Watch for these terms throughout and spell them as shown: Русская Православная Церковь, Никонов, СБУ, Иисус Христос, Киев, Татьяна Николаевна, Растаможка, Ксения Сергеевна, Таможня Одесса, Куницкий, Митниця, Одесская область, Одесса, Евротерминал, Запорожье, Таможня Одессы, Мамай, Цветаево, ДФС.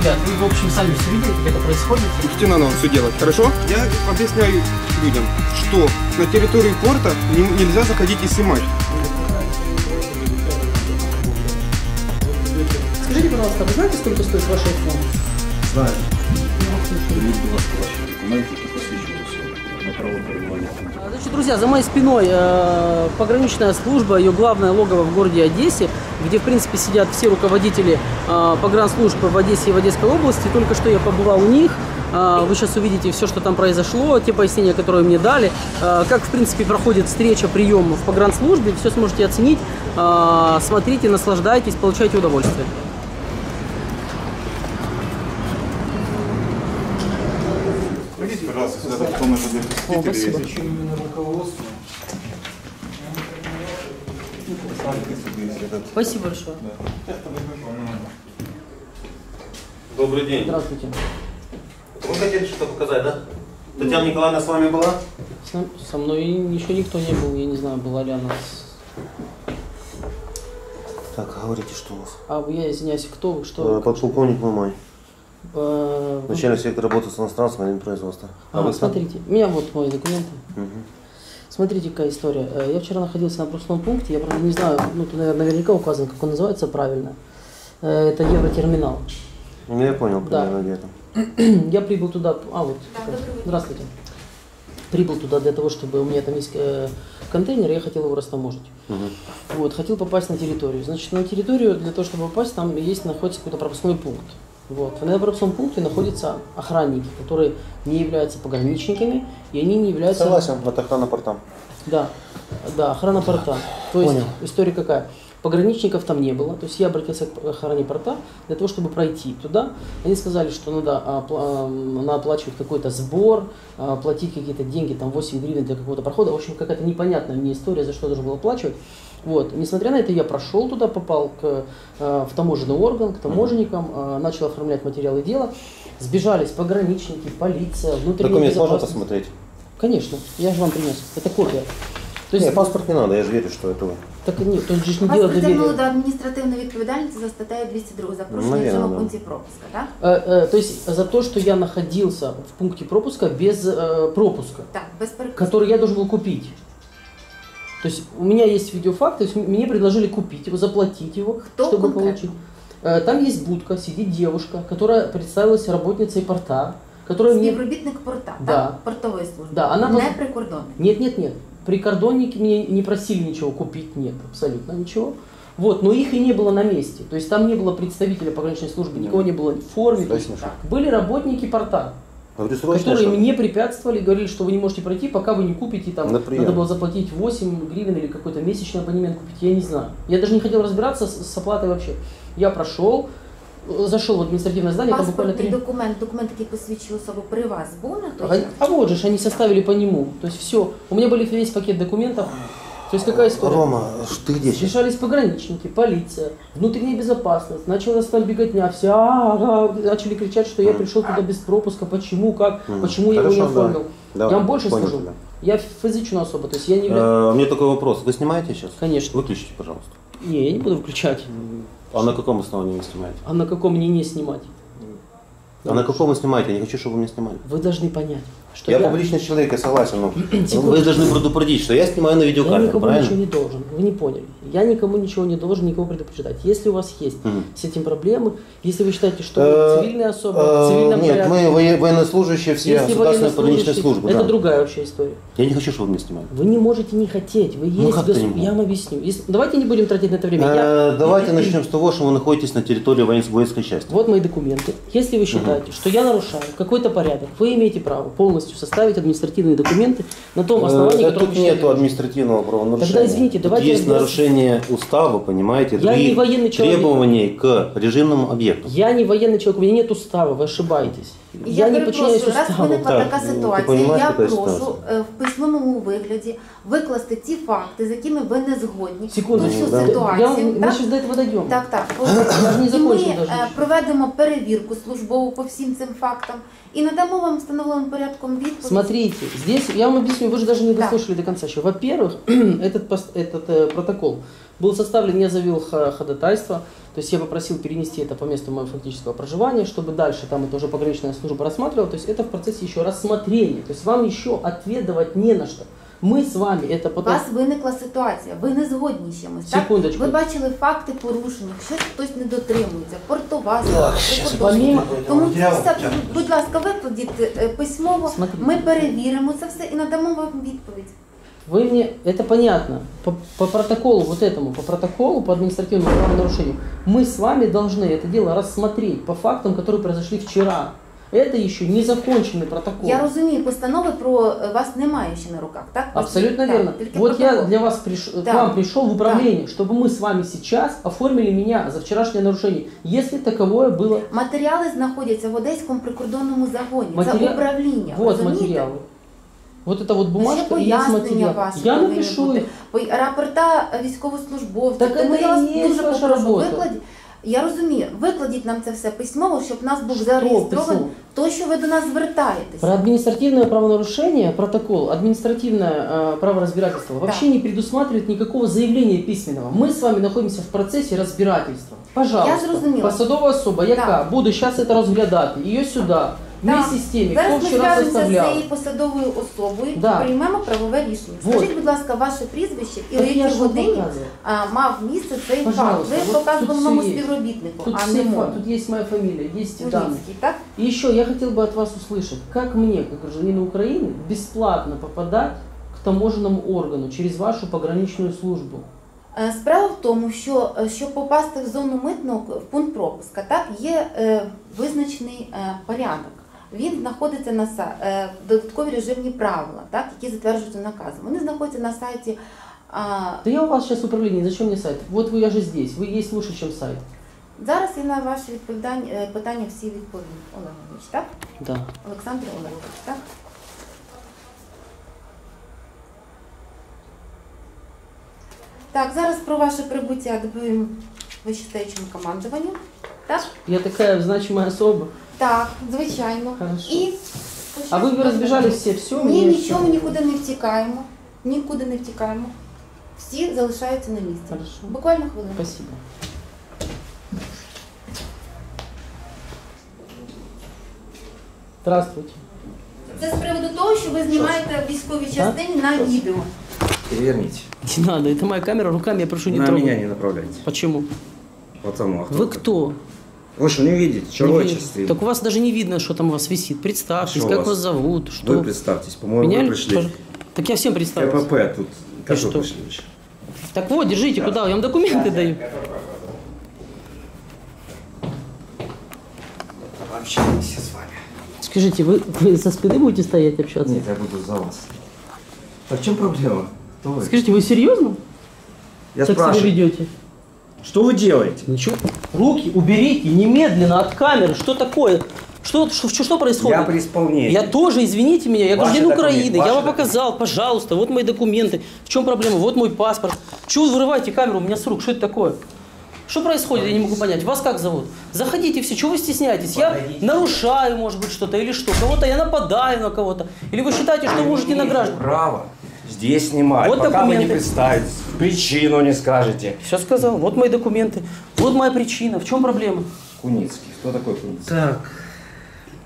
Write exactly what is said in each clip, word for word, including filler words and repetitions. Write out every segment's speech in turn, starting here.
ребят, вы, в общем, сами все видите, как это происходит. Пустите на нам все делать, хорошо? Я объясняю людям, что на территории порта нельзя заходить и снимать. Скажите, пожалуйста, вы знаете, сколько стоит ваш айфон? Знаю. Значит, друзья, за моей спиной э, пограничная служба, ее главное логово в городе Одессе, где, в принципе, сидят все руководители э, погранслужбы в Одессе и в Одесской области. Только что я побывал у них. Э, вы сейчас увидите все, что там произошло, те пояснения, которые мне дали, э, как, в принципе, проходит встреча, прием в погранслужбе. Все сможете оценить. Э, смотрите, наслаждайтесь, получайте удовольствие. Пожалуйста, сюда потом уже посетителей. Зачем именно руководство? Спасибо большое. Добрый день. Здравствуйте. Вы хотели что-то показать, да? Татьяна Николаевна с вами была? Со мной еще никто не был, я не знаю, была ли она. Так, говорите, что у вас? А, я извиняюсь, кто вы, что вы? Подполковник Мамай. Начальник сектора работы с иностранцами на производстве. А, а смотрите, у меня вот мои документы. Угу. Смотрите, какая история. Я вчера находился на пропускном пункте, я, правда, не знаю, ну, тут, наверное, наверняка указано, как он называется правильно. Это Евротерминал. Ну, я понял, примерно, где это. Я прибыл туда, а вот, здравствуйте. Прибыл туда для того, чтобы у меня там есть контейнер, я хотел его растаможить. Угу. Вот, хотел попасть на территорию. Значит, на территорию, для того, чтобы попасть, там есть, находится какой-то пропускной пункт. Вот. На пропускном пункте находятся охранники, которые не являются пограничниками, и они не являются... Согласен, вот охрана порта. Да, да, охрана порта. То есть, понял. История какая? Пограничников там не было, то есть я обратился к охране порта для того, чтобы пройти туда. Они сказали, что надо, надо оплачивать какой-то сбор, платить какие-то деньги, там восемь гривен для какого-то прохода. В общем, какая-то непонятная мне история, за что я должен был оплачивать. Вот. Несмотря на это, я прошел туда, попал к, э, в таможенный орган, к таможенникам, э, начал оформлять материалы дела. Сбежались пограничники, полиция, внутренняя безопасность. Документ можно посмотреть? Конечно, я же вам принес. Это копия. То есть... Нет, паспорт не надо, я же верю, что это вы. Так нет, то есть не дело доверия. Вас до административной ответственности за статтею двести два, за порушение в пункте пропуска, да? Э, э, то есть за то, что я находился в пункте пропуска без э, пропуска, да, без пропуска, который я должен был купить. То есть у меня есть видеофакт, то есть мне предложили купить его, заплатить его, кто чтобы конкретно? Получить. Там есть будка, сидит девушка, которая представилась работницей порта, которая мне... Співробітник порта, да. Да, портовой службы, да, она... не прикордонник. Нет, нет, нет, прикордонники мне не просили ничего купить, нет, абсолютно ничего. Вот, но их и не было на месте, то есть там не было представителя пограничной службы, никого не было в форме, есть, были работники порта. Которые мне препятствовали, говорили, что вы не можете пройти, пока вы не купите, там, надо было заплатить восемь гривен или какой-то месячный абонемент купить, я не знаю. Я даже не хотел разбираться с, с оплатой вообще. Я прошел, зашел в административное здание, там буквально три... документ, документ, который посвящен особо при вас, был на то? А, а вот же, они составили по нему, то есть все. У меня были весь пакет документов. То есть какая история? Рома, ты где? Сбежались пограничники, полиция, внутренняя безопасность, началась там беготня, все а, а, начали кричать, что я пришел туда без пропуска, почему, как, почему я его не оформил. Я вам больше скажу, я физичную особо, то есть я не являюсь... У меня такой вопрос, вы снимаете сейчас? Конечно. Выключите, пожалуйста. Не, я не буду выключать. А на каком основании не снимаете? А на каком мне не снимать? А на каком вы снимаете? Я не хочу, чтобы вы меня снимали. Вы должны понять, что я... Я публичный человек, я согласен, но вы должны предупредить, что я снимаю на видеокамеру, я никому правильно? Ничего не должен, вы не поняли. Я никому ничего не должен, никого предупреждать. Если у вас есть угу. с этим проблемы, если вы считаете, что вы цивильные особы, в цивильном порядке... Нет, мы военнослужащие все, государственная пограничная служба. Это да. другая вообще история. Я не хочу, чтобы вы меня снимали. Вы не можете не хотеть, вы есть... Ну, гос... Я вам объясню. Если... Давайте не будем тратить на это время. Я... Давайте начнем с того, что вы находитесь на территории воинской части. Вот мои документы. Если вы считаете, что я нарушаю какой-то порядок, вы имеете право полностью составить административные докумены на том основании, которое... Тут нет административного правонарушения. Тогда извините, давайте... Тут есть разбираться. Нарушение устава, понимаете, я не военный человек. Требований к режимному объекту. Я не военный человек, у меня нет устава, вы ошибаетесь. Я, я не подчиняюсь уставу. Раз виникла така ситуація, я прошу ситуация? В письмовому вигляді викласти ті факти, з якими ви не згодні. Секунду, да. ситуацію. Я, так? Ми ще до этого дойдемо. Так, так. І ми проведемо перевірку службову по всім цим фактам і надамо вам встановленим порядком відповідь. Смотрите, здесь, я вам объясню, вы же даже не дослушали да. до конца еще. Во-первых, этот, этот протокол Был составлен, я заявил ходатайство, то есть я попросил перенести это по месту моего фактического проживания, чтобы дальше там это уже пограничная служба рассматривала, то есть это в процессе еще рассмотрения, то есть вам еще отведывать не на что. Ми з вами, це потім... У вас виникла ситуація, ви не згодні з чимось, так? Секундочку. Ви бачили факти порушення, щось хтось не дотримується, портова, прикордонна. Тому, будь ласка, викладіть письмово, ми перевіримо це все і надамо вам відповідь. Вы мне, это понятно, по, по протоколу, вот этому, по протоколу, по административному правонарушению, мы с вами должны это дело рассмотреть по фактам, которые произошли вчера. Это еще не законченный протокол. Я разумею, постановы про вас немає еще на руках, так? Абсолютно да, верно. Вот протокол. Я для вас приш... да. к вам пришел в управление, да. чтобы мы с вами сейчас оформили меня за вчерашнее нарушение, если таковое было. Материалы находятся в Одесском прикордонном загоне, Матери... за управление. Вот разумеете? Материалы. Вот это вот бумажка и есть материал. Я напишу их. Рапорта військовослужбовців. Так это и есть ваша работа. Я розумію, викладіть нам це все письмово, щоб у нас був зареєстрований то, що ви до нас звертаєтесь. Про адміністративне правонарушення, протокол, адміністративне праворазбирательство вообще не предусматривает никакого заявления письменного. Мы с вами находимся в процессе разбирательства. Пожалуйста, посадова особа, яка буде зараз це розглядати, її сюди. Так, зараз ми зв'яжемося з цією посадовою особою і приймемо правове рішення. Скажіть, будь ласка, ваше прізвище і у якій годині мав місце цей факт. Ви показували моєму співробітнику, а не мою. Тут є моя фамілія, є дані. І ще я хотів би від вас услышать, як мені, як гражданину України, безплатно попадати до таможенному органу через вашу пограничну службу? Справа в тому, що щоб попасти в зону митного, в пункт пропуска, так, є визначений порядок. Він знаходиться на додаткові режимні правила, так, які затверджуються наказом. Вони знаходяться на сайті... А... Да я у вас зараз в управлінні, зачем мені сайт? Вот ви, я же здесь, ви є лучше, ніж сайт. Зараз я на ваші питання всі відповім. Олегович, так? Да. Олександр Олегович, так? Так, зараз про ваше прибуття доповім вищестоячому командуванню. Так? Я така значима особа. Так, звичайно. І... А ви розбіжали всі, все? Ні, нічого, нікуди не втікаємо. Нікуди не втікаємо. Всі залишаються на місці. Хорошо. Буквально хвилину. Спасибо. Здравствуйте. Це з приводу того, що ви знімаєте військові частини на відео. Переверните. Не надо, это моя камера, руками я прошу не трогать. На меня не направляйте. Почему? Потому. Вы кто? Вы что, не видите? Человечество. Так у вас даже не видно, что там у вас висит. Представьтесь, как вас зовут, что. Вы представьтесь, по-моему, вы пришли. Так я всем представился. КПП тут, как вы пришли? Так вот, держите, куда? Я вам документы даю. Вообще не все с вами. Скажите, вы со спины будете стоять общаться? Нет, я буду за вас. А в чем проблема? Вы? Скажите, вы серьезно? Я так спрашиваю. Себя ведете? Что вы делаете? Ничего. Руки уберите немедленно от камеры. Что такое? Что, что, что происходит? Я при исполнении. Я тоже, извините меня, я ваши гражданин Украины. Я вам показал, пожалуйста, вот мои документы. В чем проблема? Вот мой паспорт. Чего вы вырываете камеру у меня с рук? Что это такое? Что происходит? Я не могу понять. Вас как зовут? Заходите все. Чего вы стесняетесь? Подойдите. Я нарушаю, может быть, что-то или что? Кого-то я нападаю на кого-то. Или вы считаете, что вы можете на граждан? Право. Здесь снимать, вот пока документы. Вы не представитесь, причину не скажете. Все сказал, вот мои документы, вот моя причина, в чем проблема? Куницкий, кто такой Куницкий? Так.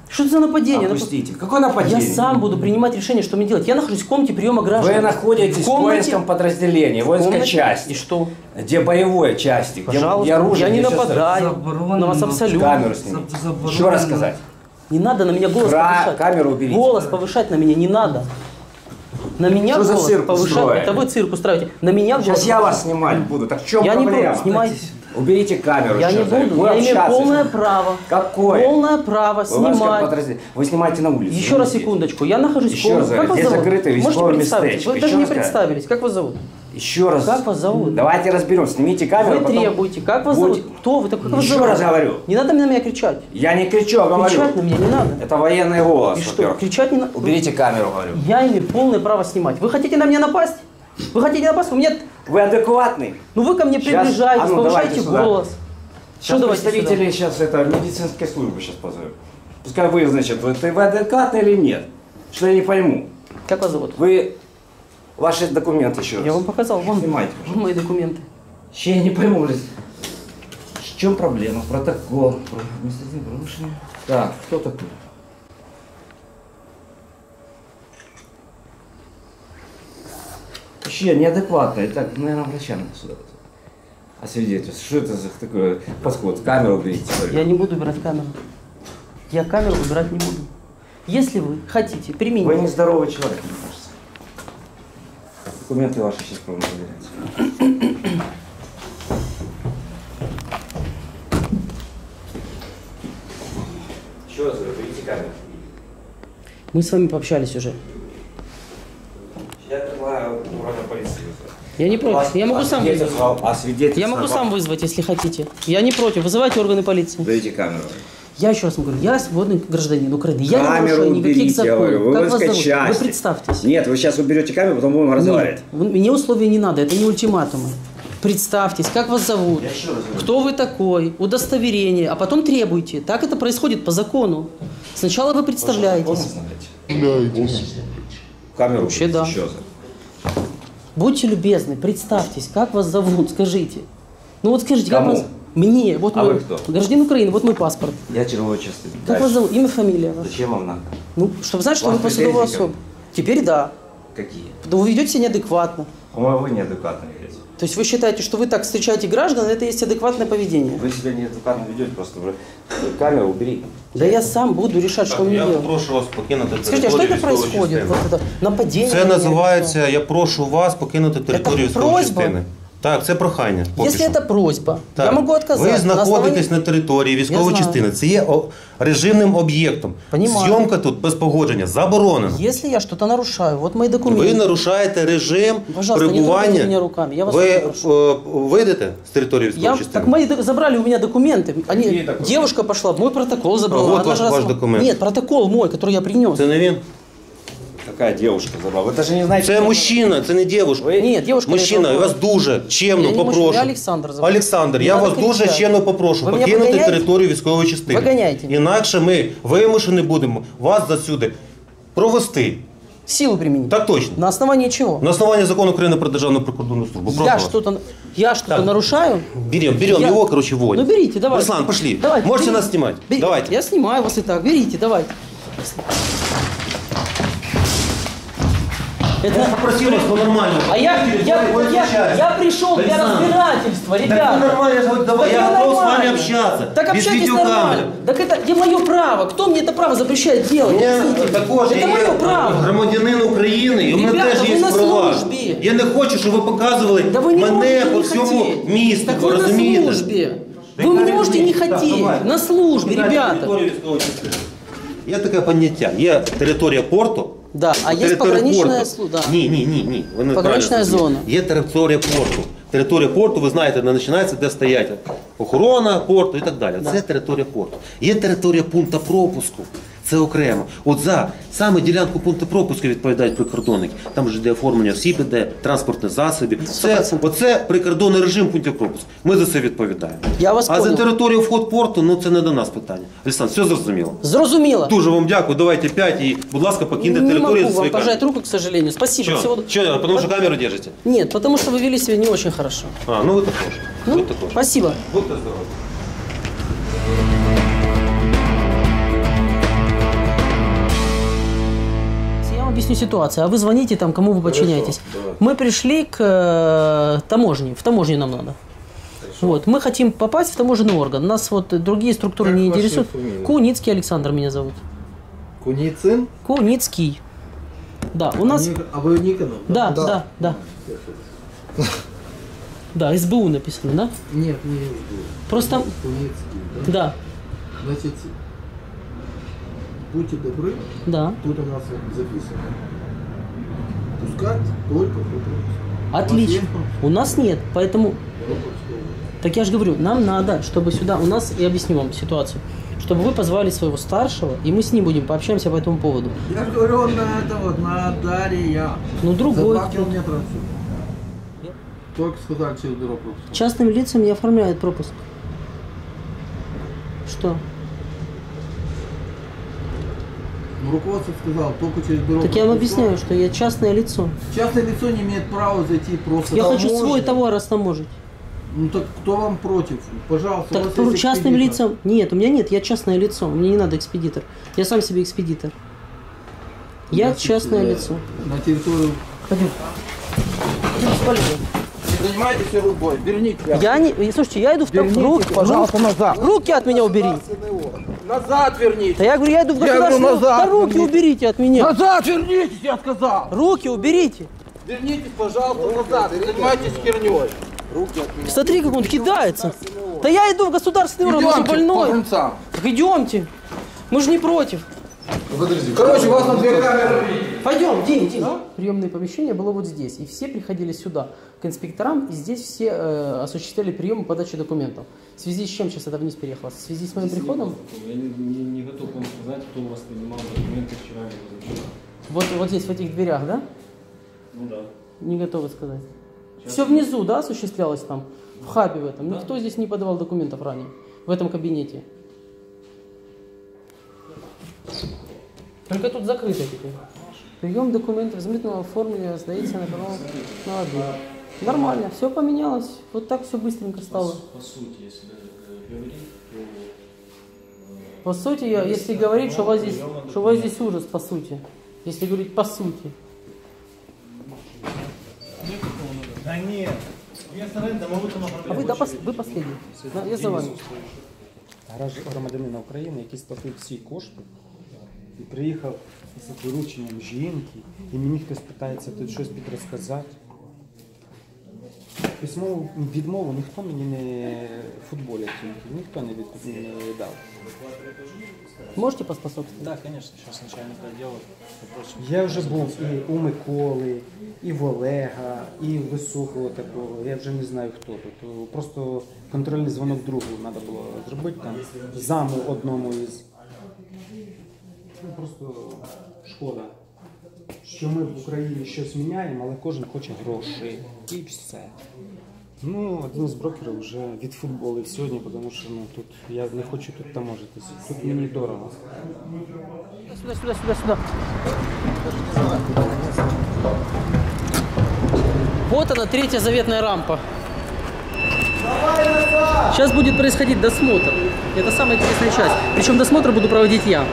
Что это за нападение? Опустите, Нап... какое нападение? Я сам буду принимать решение, что мне делать. Я нахожусь в комнате приема граждан. Вы находитесь в, комнате... в воинском подразделении, в воинской комнате? Части. И что? Где боевой части, пожалуйста, где оружие. Я не нападаю, на вас абсолютно. Камеру снимите, еще раз сказать. Не надо на меня голос Кра... повышать. Камеру уберите. Голос повышать на меня не надо. На меня что голос повышает, это вы цирк устраиваете. На меня сейчас голос... я вас снимать буду, так в чем я проблема? Я не буду, снимайте. Уберите камеру. Я сейчас. Не буду, вы я имею полное право. Какое? Полное право снимать. Вы снимаете на улице. Еще раз, секундочку, я нахожусь в комнате. Как вас зовут? Закрытое весьмое местечко. Вы даже не представились, как вас зовут? Еще раз. Как вас зовут? Давайте разберемся, снимите камеру. Вы требуете, как вас зовут? Кто вы? Как вас зовут? Еще раз говорю. Не надо на меня кричать. Я не кричу, а говорю. Кричать на меня не надо. Это военный голос, во-первых. Кричать не надо. Уберите камеру, говорю. Я имею полное право снимать. Вы хотите на меня напасть? Вы хотите напасть? У меня... Вы адекватный. Ну вы ко мне приближаетесь, повышаете голос. Сейчас представители сейчас это медицинской службы сейчас позовем. Пускай вы, значит, вы адекватный или нет? Что я не пойму. Как вас зовут? Вы... Ваши документы еще раз. Я вам показал. Вон, Снимайте, вон мои документы. Ще я не пойму, блядь, в чем проблема, протокол, административное нарушение. Так, кто такой? Вообще неадекватно, так, наверное, врача надо сюда освидетельствовать. Что это за такое подход? Камеру уберите. Я не буду убирать камеру. Я камеру убирать не буду. Если вы хотите, примените. Вы нездоровый человек, мне кажется. Документы ваши сейчас пробуем проверять. Еще раз говорю, берите камеру. Мы с вами пообщались уже. Я предлагаю уровня полиции. Я не против. А, я могу а сам вызвать. А я могу сам вызвать, если хотите. Я не против. Вызывайте органы полиции. Берите камеру. Я еще раз говорю, я свободный гражданин Украины. Я камеру не уберите, никаких законов. Вы, как вас зовут? Вы представьтесь. Нет, вы сейчас уберете камеру, потом будем разговаривать. Мне условия не надо, это не ультиматумы. Представьтесь, как вас зовут, кто вы такой, удостоверение, а потом требуйте. Так это происходит по закону. Сначала вы представляетесь. Камеру вообще, да. Будьте любезны, представьтесь, как вас зовут, скажите. Ну вот скажите, кому? Как вас... Мне, вот а мой... вы кто? Гражданин Украины, вот мой паспорт. Я червочистый. Как Дальше. Вас зовут? Имя, фамилия вас. Зачем вам надо? Ну, чтобы знать, что вас вы посадовая особа. Теперь да. Какие? Да вы ведете себя неадекватно. По-моему, вы неадекватно ведете. То есть вы считаете, что вы так встречаете граждан, это есть адекватное поведение? Вы себя неадекватно ведете, просто камеру убери. Да я сам буду решать, так, что мне делать. Я прошу вас покинуть территорию. Скажите, а что это происходит? Вот это нападение? Це называется, я прошу вас покинуть территорию військової частини. Так, це прохання. Якщо це просьба, так. Я можу відказати. Ви знаходитесь на, основі... на території військової частини. Це є режимним об'єктом. Зйомка тут без погодження заборонена. Якщо я щось нарушаю, от мої документи. Ви нарушаєте режим перебування. Ви вийдете з території військової частини? Так мої забрали у мене документи. Они... Дівчинка пішла, мій протокол забрала. А вот ваш, раз... ваш документ. Ні, протокол мій, який я принес. Це не він? Какая девушка забрала? Вы даже не знаете... Это мужчина, это не девушка. Вы... Нет, девушка... Мужчина, я вас дуже чемно попрошу. Я Александр забрал. Александр, я вас дуже чемно попрошу покинути територію військової частини. Виганяйте. Інакше ми вимушені будемо вас засюди провести. Силу применить. Так точно. На основании чего? На основании закона Украины про Державную прокуратурную службу. Я что-то я что-то нарушаю? Берем, берем я... его, короче, вводим. Ну берите, давай. Руслан, пошли. Давайте, можете берите. Нас снимать. Бер... Давайте. Я снимаю вас и так. Берите, давайте. Это... Я попросил вас по-нормальному. А я, я, я, я пришел для разбирательства, ребята. Так нормально, я говорю, давай, я готов с вами общаться. Так общайтесь нормально. Так это я, мое право. Кто мне это право запрещает делать? Это мое право. Громадянин Украины, и у меня тоже есть права. Я не хочу, чтобы вы показывали да вы не меня по всему месту. Так вы на службе. Вы мне можете не хотеть. На службе, ребята. Я такое понятие. Я территория порту. Да, а есть пограничная служба. Ні, ні, ні, ні. Пограничная зона. Є територія порту. Територія порту, ви знаєте, вона починається, де стоять охорона порту і так далі. Це територія порту. Є територія пункту пропуску. Це окремо. От за саме ділянку пункту пропуску відповідають прикордонники. Там вже йде оформлення осіб, іде транспортні засоби. Оце прикордонний режим пункту пропуску. Ми за це відповідаємо. А за територію вход порту, ну це не до нас питання. Олександр, все зрозуміло? Зрозуміло. Дуже вам дякую. Давайте п'ять і, будь ласка, покиньте територію за свої камери. Не можу вам пожати руку, к сожалению. Спасибо. Чого? Тому що камеру держите? Ні, тому що ви вели себе не дуже хорошо. А, ну ви також. Ну, спасибо. Будьте здорові. Объясню ситуацию, а вы звоните там, кому вы подчиняетесь. Хорошо, мы пришли к э, таможне, в таможне нам надо. Хорошо. Вот, мы хотим попасть в таможенный орган, нас вот другие структуры как не интересуют. Куницкий Александр меня зовут. Куницин? Куницкий. Да, у нас... А вы Никонов? Да, да, да. Да, да. Да, СБУ написано, да? Нет, не СБУ. Просто... Куницкий, да? Да. Значит... Будьте добры, да. Тут у нас записано. Пускать только пропуск. Отлично. У нас нет, поэтому... Так я же говорю, нам надо, чтобы сюда... У нас, я объясню вам ситуацию, чтобы вы позвали своего старшего, и мы с ним будем пообщаемся по этому поводу. Я же говорю, он на это вот, на Дарья. Ну, другой... За два километра отсюда. Только сказали, через бюро пропуск. Частным лицам не оформляют пропуск. Что? Руководство сказал, только через бюро. Так я вам объясняю, что я частное лицо. Частное лицо не имеет права зайти просто. Я хочу свой товар растаможить. Ну так кто вам против? Пожалуйста. Так у вас частным лицом? Нет, у меня нет, я частное лицо, мне не надо экспедитор. Я сам себе экспедитор. Я Значит, частное э, лицо. На территорию. Пойдем. Не занимайтесь рукой, верните. Я не, слушайте, я иду в верните, руки, пожалуйста, руки, назад. Руки от меня убери. Назад верните. Да я говорю, я иду в государственную. Да руки верните. уберите от меня. Назад вернитесь, я сказал. Руки уберите. Вернитесь, пожалуйста, назад. Не занимайтесь херней. Руки от меня. Смотри, как он кидается. Да я иду в государственный орган, он же больной. Так идемте. Мы же не против. Подожди. Короче, у вас на две камеры. Пойдем, Дим, Дим. Да? Приемное помещение было вот здесь. И все приходили сюда, к инспекторам. И здесь все э, осуществляли прием и подачу документов. В связи с чем сейчас это вниз переехало? В связи с моим здесь приходом? Я не, не, не готов вам сказать, кто у вас принимал документы вчера или позавчера. Вот, вот здесь, в этих дверях, да? Ну да. Не готовы сказать. Сейчас все внизу, да, осуществлялось там? В хабе в этом? Да. Никто здесь не подавал документов ранее. В этом кабинете. Только тут закрыто теперь. Прием документов в заметном форме сдается на канал на один. Нормально, все поменялось. Вот так все быстренько стало. По, по сути, если говорить, то... По сути, я, если говорить, что у вас здесь, что у вас здесь ужас, по сути. Если говорить по сути. Да нет. Я с арендом, а вы там оправдали. А вы, да, вы последний. Я за вами. Громадянина України, який сплатив всі кошти і приїхав з дорученням жінки, і мені хтось питається тут щось підрозказати. Письмову відмову ніхто мені не футболять, ніхто не віддав. Можете поспособствовать? Так, да, звісно, зараз начальник відділу. Я вже був і у Миколи, і в Олега, і в Високого такого, я вже не знаю хто тут. Просто контрольний дзвонок другу треба було зробити, там, заму одному із. Ну, просто шкода, що ми в Україні щось міняємо, але кожен хоче гроші. І все. Ну, один з брокерів вже відфутболив сьогодні, тому що ну, тут я не хочу тут таможитись. Тут мені дорого. Сюди, сюди, сюди, сюди. Вот она, третья заветная рампа. Сейчас будет происходить досмотр. Это самая интересная часть. Причем досмотр буду проводить я.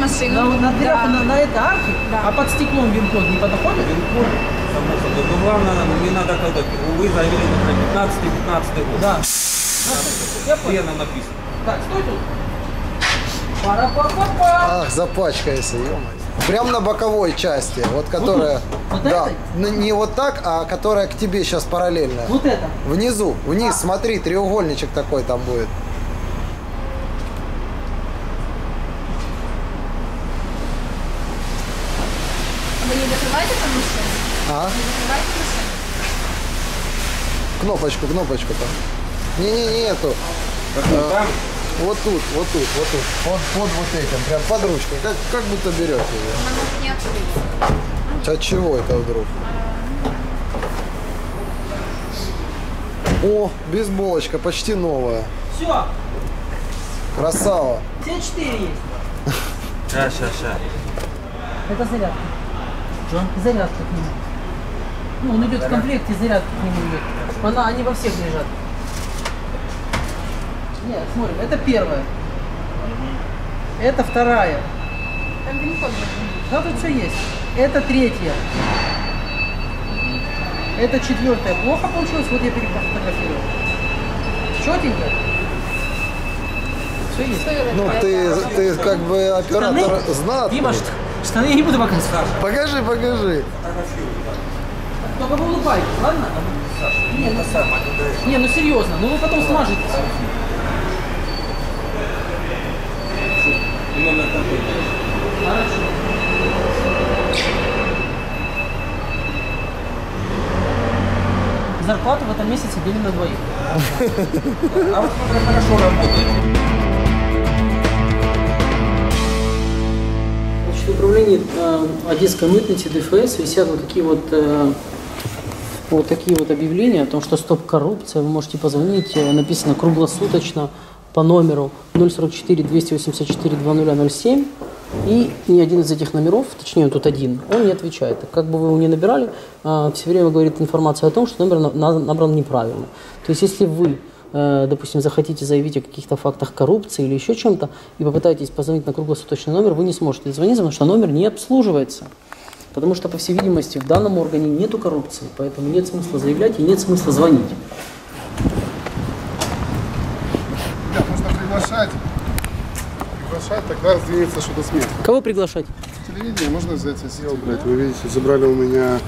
Машину. На, на дверях, да. на, на этой арке? Да. А под стеклом вин-код не подоходит? Вин-код, само собой. Но главное, мне надо когда-то, вы завели на пятнадцатый-пятнадцатый год. Да. Я понял. Написано. Так, стой тут. Пара-па-па-па. Ах, запачкайся, ё-моё. Прям на боковой части, вот которая... Вот, вот да, этой? Не вот так, а которая к тебе сейчас параллельно. Вот это? Внизу, вниз, а. Смотри, треугольничек такой там будет. А? Кнопочку, кнопочку там. Не-не-не, эту. А, вот тут, вот тут, вот тут. Вот под вот этим, прям под ручкой. Как, как будто берете ее. От чего это вдруг? О, бейсболочка, почти новая. Все. Красава. Все четыре есть. Сейчас, сейчас, сейчас. Это зарядка. Что? Зарядка к нему. Ну, он идет в комплекте, зарядка к нему идет. Она, они во всех лежат. Нет, смотрим, это первая. Угу. Это вторая. Там вин-код. Да, тут все есть. Это третья. Это четвертая. Плохо получилось, вот я перефотографировал. Четенько. Все есть. Ну, ты, ты как бы оператор знатный. Дима, штаны я не буду показывать. Покажи, покажи. Только вы улыбаетесь, ладно? Не, ну, не, ну серьезно, ну вы потом смажетесь. Зарплату в этом месяце делим на двоих. А вот смотри, хорошо работает. управлении э, Одесской мытницы ДФС висят вот такие вот, э, вот такие вот объявления о том, что стоп коррупция, вы можете позвонить, написано круглосуточно по номеру ноль сорок четыре, двести восемьдесят четыре, двадцать ноль ноль семь, и ни один из этих номеров, точнее тут один, он не отвечает. Как бы вы его ни набирали, э, все время говорит информация о том, что номер на, набран неправильно. То есть если вы, допустим, захотите заявить о каких-то фактах коррупции или еще чем-то, и попытаетесь позвонить на круглосуточный номер, вы не сможете дозвониться, потому что номер не обслуживается. Потому что, по всей видимости, в данном органе нету коррупции, поэтому нет смысла заявлять и нет смысла звонить. Да, можно приглашать. Приглашать, тогда сдвинется что-то с места. Кого приглашать? Телевидение можно взять и сделать, блядь. Вы видите, забрали у меня...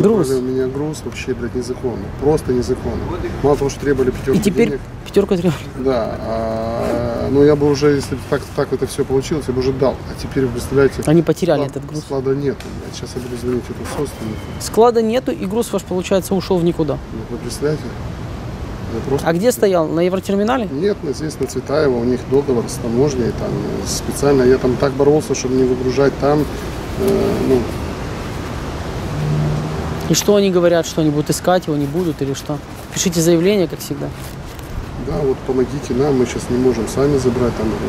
Груз. У меня груз вообще, блядь, незаконно. Просто незаконно. Мало того, что требовали пятерку. И теперь денег, пятерку требовали. Да. А, ну я бы уже, если бы так, так это все получилось, я бы уже дал. А теперь, представляете... Они потеряли склад, этот груз. Склада нету. Блядь. Сейчас я буду звонить этому собственнику. Склада нету, и груз ваш, получается, ушел в никуда. Ну, вы представляете? Просто... А где стоял? На Евротерминале? Нет, здесь на Цветаево. У них договор с таможней. Там специально я там так боролся, чтобы не выгружать там. Э, ну, и что они говорят, что они будут искать его, не будут или что? Пишите заявление, как всегда. Да, вот помогите нам, мы сейчас не можем сами забрать там груз.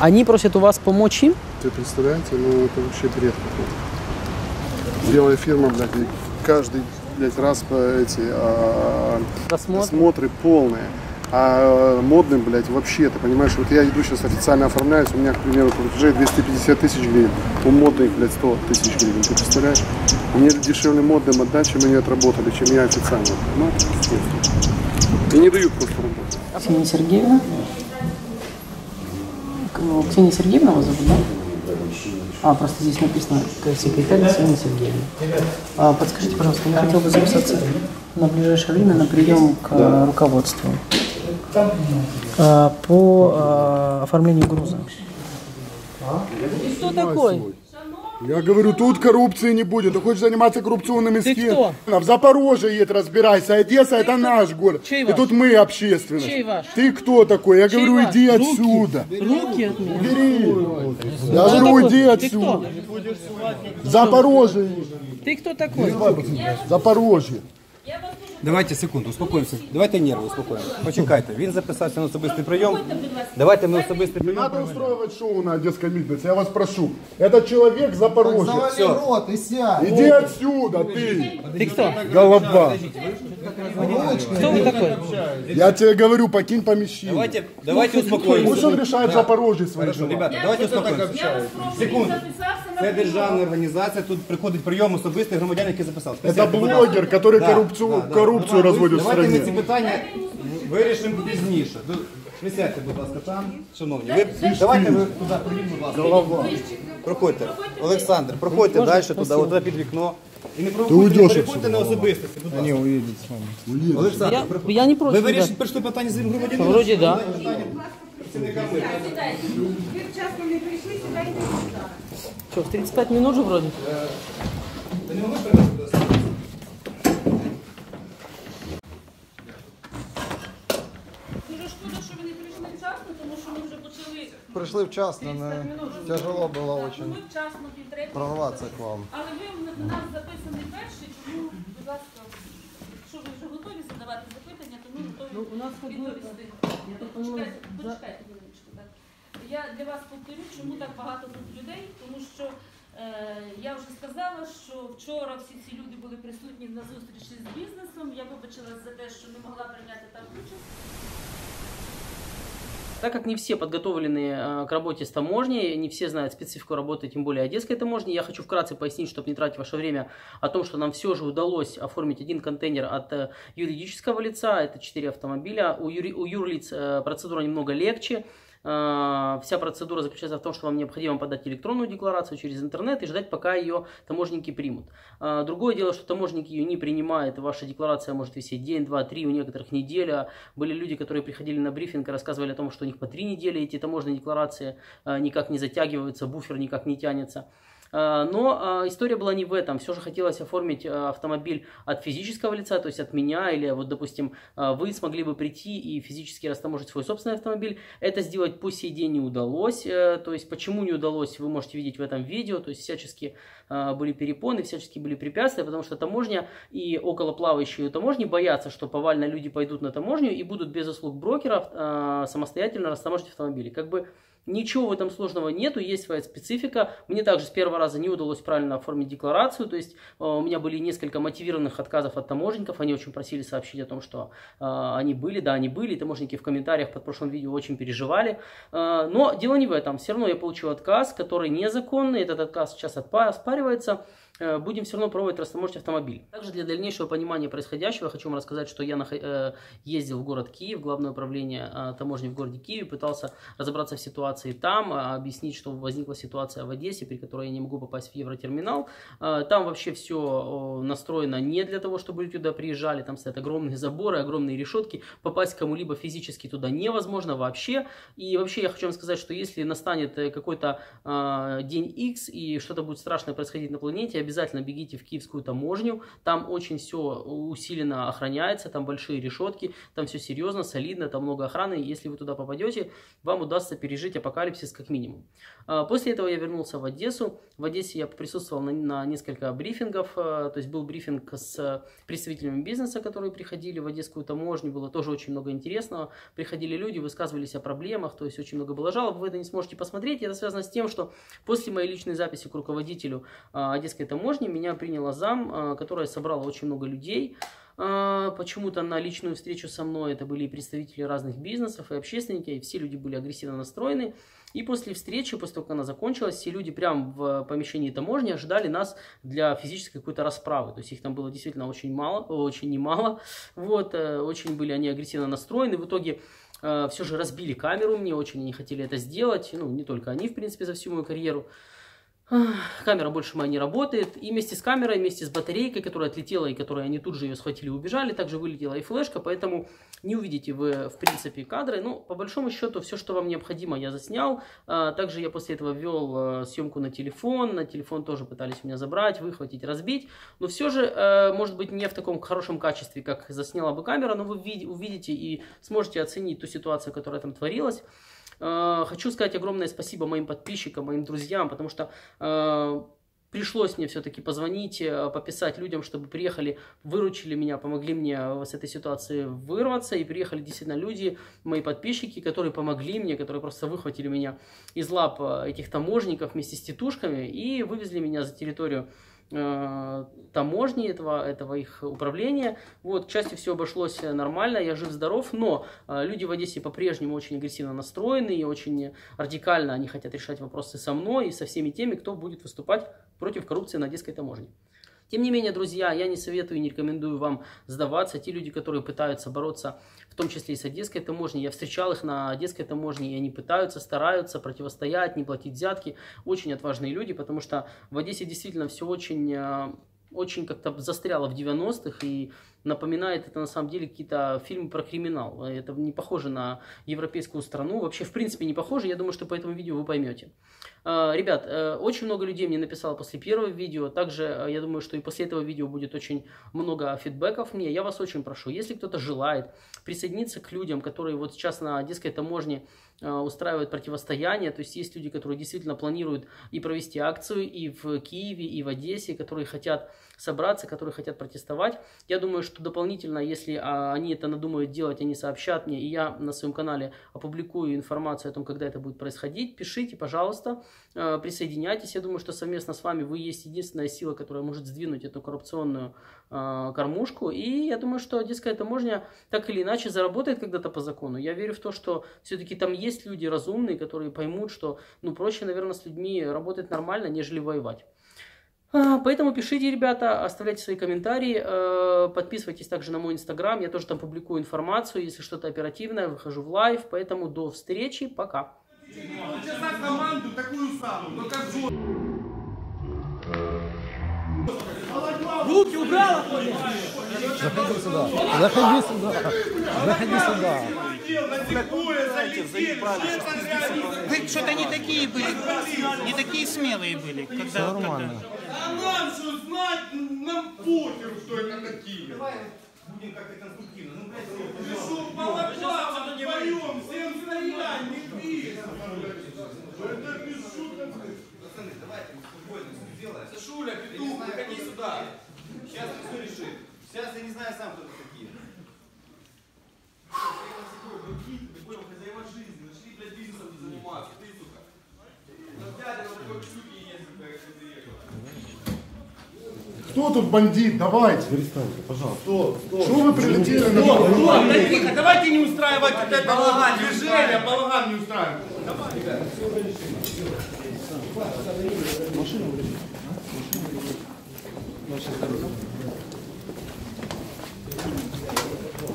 Они просят у вас помочь им? Ты представляете, ну это вообще бред какой-то. Белая фирма, блядь, каждый, блядь, раз по эти а, досмотры полные. А модным, блядь, вообще, ты понимаешь, вот я иду сейчас официально оформляюсь, у меня, к примеру, платежей двести пятьдесят тысяч гривен, у модных, блядь, сто тысяч гривен, ты представляешь? Мне дешевле модным отдать, чем они отработали, чем я официально. Ну, естественно. И не дают просто работать. Ксения Сергеевна? Ксения Сергеевна вас зовут, да? А, просто здесь написано секретарь Ксения Сергеевна. А, подскажите, пожалуйста, я хотел бы записаться на ближайшее время на прием к да. руководству. По а, оформлению груза. Ты кто такой? Я говорю, тут коррупции не будет. Ты хочешь заниматься коррупционными схемами? В Запорожье едет, разбирайся. Одесса — это наш город. И тут мы общественность. Ты кто такой? Я говорю, иди отсюда. Руки от меня. Убери. Я говорю, иди отсюда. Запорожье. Ты кто такой? Запорожье. Давайте секунду, успокоїмося. Давайте нерви успокоїмо. Почекайте, він записався на особистий прийом. Давайте ми особистий прийом. Не треба устроювати шоу на Одесской митнице, я вас прошу. Этот человек Запорожье. Все. Рот и сядь. Иди отсюда, ты. Ты кто? Голова. Кто вы такой? Я тебе говорю, покинь помещение. Давайте, давайте успокоимся. Пусть он решает Запорожье свои дела. Ребята, давайте успокоимся. Секунду. Це державна організація, тут приходить прийом особистих громадян, які записався. Це блогер, який корупцію, да, корупцію да, розводить в країні. Давайте ми ці питання вирішимо пізніше. Присядьте, будь ласка, там, шановні. Ви, давайте ви туди прийдіть, будь ласка. Голова. Проходьте. Олександр, проходьте далі, туди, туди під вікно. І не переходьте на особистості, будь ласка. Ні, уїдуть з вами. Олександр, я не проти. Ви вирішите перше питання з громадянином? Вроді, так. Ви вчасно не прийшли, сюди і не сюди. Что, в тридцать пять минут же вроде? Дуже шкода, що вони прийшли вчасно, тому що ми вже почали. Прийшли вчасно, але тяжело було дуже прорватися к вам. Але ви в нас записані перші, тому, будь ласка, якщо ви вже готові задавати запитання, то ми готові відповісти. Почекайте, почекайте. Я для вас повторю, чому так багато тут людей, тому що е, я вже сказала, що вчора всі ці люди були присутні на зустрічі з бізнесом, я вибачилась за те, що не могла прийняти там участь. Так как не все подготовлены к работе с таможней, не все знают специфику работы, тем более Одесской таможни, я хочу вкратце пояснить, чтобы не тратить ваше время, о том, что нам все же удалось оформить один контейнер от юридического лица, это четыре автомобиля, у, юри, у юрлиц процедура немного легче. Вся процедура заключается в том, что вам необходимо подать электронную декларацию через интернет и ждать, пока ее таможенники примут. Другое дело, что таможенники ее не принимают, ваша декларация может висеть день, два, три, у некоторых неделя. Были люди, которые приходили на брифинг и рассказывали о том, что у них по три недели эти таможенные декларации никак не затягиваются, буфер никак не тянется. Но история была не в этом. Все же хотелось оформить автомобиль от физического лица, то есть от меня, или вот, допустим, вы смогли бы прийти и физически растаможить свой собственный автомобиль. Это сделать по сей день не удалось. То есть почему не удалось, вы можете видеть в этом видео. То есть всячески были перепоны, всячески были препятствия, потому что таможня и околоплавающие таможни боятся, что повально люди пойдут на таможню и будут без услуг брокеров самостоятельно растаможить автомобили. Как бы ничего в этом сложного нету, есть своя специфика. Мне также с первого раза не удалось правильно оформить декларацию, то есть у меня были несколько мотивированных отказов от таможенников, они очень просили сообщить о том, что они были, да, они были, таможенники в комментариях под прошлым видео очень переживали, но дело не в этом, все равно я получил отказ, который незаконный, этот отказ сейчас оспаривается. Будем все равно пробовать растаможить автомобиль. Также для дальнейшего понимания происходящего я хочу вам рассказать, что я ездил в город Киев, главное управление таможни в городе Киеве, пытался разобраться в ситуации там, объяснить, что возникла ситуация в Одессе, при которой я не могу попасть в Евротерминал. Там вообще все настроено не для того, чтобы люди туда приезжали, там стоят огромные заборы, огромные решетки, попасть кому-либо физически туда невозможно вообще. И вообще я хочу вам сказать, что если настанет какой-то день X и что-то будет страшное происходить на планете, обязательно бегите в киевскую таможню, там очень все усиленно охраняется, там большие решетки, там все серьезно, солидно, там много охраны, если вы туда попадете, вам удастся пережить апокалипсис как минимум. После этого я вернулся в Одессу, в Одессе я присутствовал на, на несколько брифингов, то есть был брифинг с представителями бизнеса, которые приходили в одесскую таможню, было тоже очень много интересного, приходили люди, высказывались о проблемах, то есть очень много было жалоб, вы это не сможете посмотреть, это связано с тем, что после моей личной записи к руководителю одесской таможни меня приняла зам, которая собрала очень много людей. Почему-то на личную встречу со мной это были представители разных бизнесов и общественники, и все люди были агрессивно настроены. И после встречи, после того, как она закончилась, все люди прямо в помещении таможни ожидали нас для физической какой-то расправы. То есть их там было действительно очень мало, очень немало. Вот, очень были они агрессивно настроены. В итоге все же разбили камеру, мне очень не хотели это сделать. Ну, не только они, в принципе, за всю мою карьеру. Камера больше моя не работает, и вместе с камерой, вместе с батарейкой, которая отлетела и которой они тут же ее схватили и убежали, также вылетела и флешка, поэтому не увидите вы в принципе кадры, но по большому счету все, что вам необходимо, я заснял, также я после этого ввел съемку на телефон, на телефон тоже пытались у меня забрать, выхватить, разбить, но все же, может быть, не в таком хорошем качестве, как засняла бы камера, но вы увидите и сможете оценить ту ситуацию, которая там творилась. Хочу сказать огромное спасибо моим подписчикам, моим друзьям, потому что э, пришлось мне все-таки позвонить, пописать людям, чтобы приехали, выручили меня, помогли мне с этой ситуации вырваться. И приехали действительно люди, мои подписчики, которые помогли мне, которые просто выхватили меня из лап этих таможников вместе с тетушками и вывезли меня за территорию таможни, этого, этого их управления. Вот, к счастью, все обошлось нормально, я жив-здоров, но люди в Одессе по-прежнему очень агрессивно настроены и очень радикально они хотят решать вопросы со мной и со всеми теми, кто будет выступать против коррупции на одесской таможне. Тем не менее, друзья, я не советую и не рекомендую вам сдаваться. Те люди, которые пытаются бороться, в том числе и с одесской таможней, я встречал их на одесской таможне, и они пытаются, стараются противостоять, не платить взятки. Очень отважные люди, потому что в Одессе действительно все очень, очень как-то застряло в девяностых, и напоминает это на самом деле какие-то фильмы про криминал. Это не похоже на европейскую страну, вообще в принципе не похоже, я думаю, что по этому видео вы поймете. Ребят, очень много людей мне написало после первого видео, также я думаю, что и после этого видео будет очень много фидбэков мне. Я вас очень прошу, если кто-то желает присоединиться к людям, которые вот сейчас на одесской таможне устраивают противостояние, то есть есть люди, которые действительно планируют и провести акцию и в Киеве, и в Одессе, которые хотят собраться, которые хотят протестовать, я думаю, что дополнительно, если а, они это надумают делать, они сообщат мне, и я на своем канале опубликую информацию о том, когда это будет происходить. Пишите, пожалуйста, э, присоединяйтесь. Я думаю, что совместно с вами вы есть единственная сила, которая может сдвинуть эту коррупционную э, кормушку. И я думаю, что одесская таможня так или иначе заработает когда-то по закону. Я верю в то, что все-таки там есть люди разумные, которые поймут, что ну, проще, наверное, с людьми работать нормально, нежели воевать. Поэтому пишите, ребята, оставляйте свои комментарии, подписывайтесь также на мой инстаграм, я тоже там публикую информацию, если что-то оперативное, выхожу в лайв, поэтому до встречи, пока. Руки убрала! Заходи сюда, заходи сюда, заходи сюда. залетел, на Дикуя залетели. Вы что-то не такие были, не такие смелые были. Когда, нормально. Когда... А нам что знать, нам похер, что это такие. Будем как это конструктивно. Ну, пришел молока, поем, всем стоять, не пишем. Это без шуток. Пацаны, давайте спокойно все сделаем. Сашуля, Петух, выходи сюда. Сейчас мы все решим. Сейчас я не знаю сам, кто это такие. Мы будем хозяева жизни, нашли, блядь, бизнесом не заниматься. Ты, сука. Дядя, вот такой чуки есть, как ты ехал. Кто тут бандит? Давайте. Перестаньте, пожалуйста. Что? Что вы прилетели на меня? Давайте не устраивать вот это балаган. Движение, балаган не устраивать. Давай, ребята. Машина вылезет. Машина вылезет. Машина вылезет.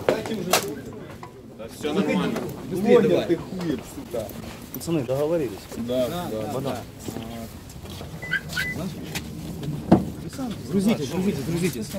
Дайте уже. Да, все нормально. Быстрее давай. Ты хует сюда. Пацаны, договорились? Да, да, да. Вода. Грузитесь, грузитесь, грузитесь.